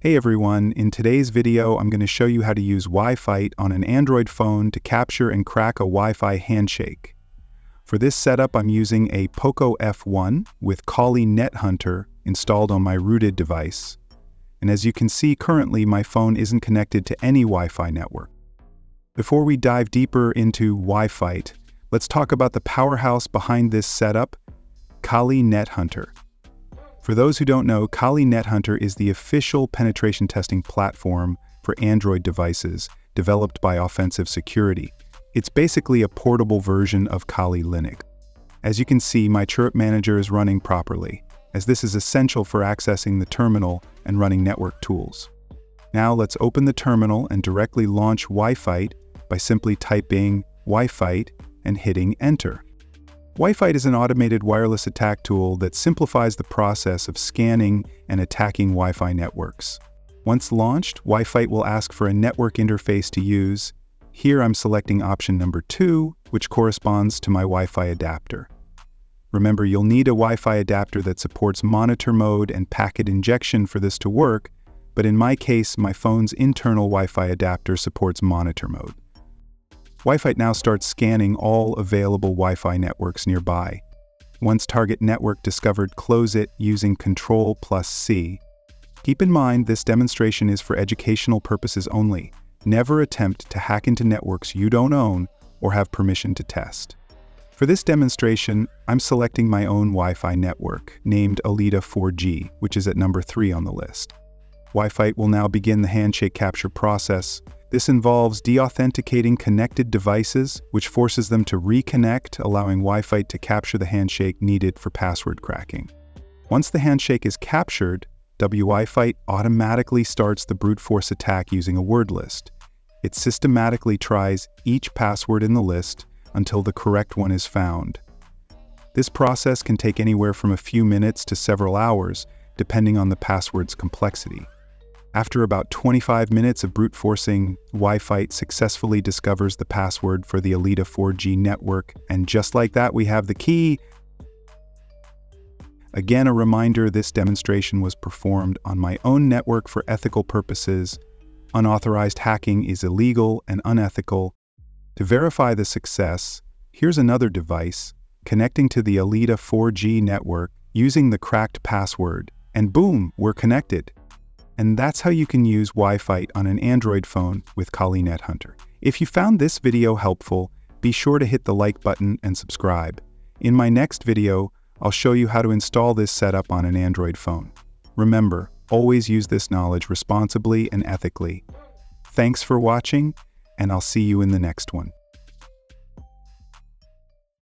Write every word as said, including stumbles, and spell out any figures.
Hey everyone, in today's video I'm going to show you how to use Wifite on an Android phone to capture and crack a Wi-Fi handshake. For this setup I'm using a POCO F one with Kali NetHunter installed on my rooted device. And as you can see currently my phone isn't connected to any Wi-Fi network. Before we dive deeper into Wifite, let's talk about the powerhouse behind this setup, Kali NetHunter. For those who don't know, Kali NetHunter is the official penetration testing platform for Android devices developed by Offensive Security. It's basically a portable version of Kali Linux. As you can see, my chirp manager is running properly, as this is essential for accessing the terminal and running network tools. Now let's open the terminal and directly launch Wifite by simply typing Wifite and hitting enter. Wifite is an automated wireless attack tool that simplifies the process of scanning and attacking Wi-Fi networks. Once launched, Wifite will ask for a network interface to use. Here I'm selecting option number two, which corresponds to my Wi-Fi adapter. Remember, you'll need a Wi-Fi adapter that supports monitor mode and packet injection for this to work, but in my case, my phone's internal Wi-Fi adapter supports monitor mode. Wifite now starts scanning all available Wi-Fi networks nearby. Once target network discovered, close it using control plus C. Keep in mind this demonstration is for educational purposes only. Never attempt to hack into networks you don't own or have permission to test. For this demonstration, I'm selecting my own Wi-Fi network, named Alita four G, which is at number three on the list. Wifite will now begin the handshake capture process. This involves deauthenticating connected devices, which forces them to reconnect, allowing Wifite to capture the handshake needed for password cracking. Once the handshake is captured, Wifite automatically starts the brute force attack using a word list. It systematically tries each password in the list until the correct one is found. This process can take anywhere from a few minutes to several hours, depending on the password's complexity. After about twenty-five minutes of brute forcing, Wifite successfully discovers the password for the Alita four G network, and just like that we have the key. Again, a reminder, this demonstration was performed on my own network for ethical purposes. Unauthorized hacking is illegal and unethical. To verify the success, here's another device connecting to the Alita four G network using the cracked password, and boom, we're connected. And that's how you can use Wifite on an Android phone with Kali NetHunter. If you found this video helpful, be sure to hit the like button and subscribe. In my next video, I'll show you how to install this setup on an Android phone. Remember, always use this knowledge responsibly and ethically. Thanks for watching, and I'll see you in the next one.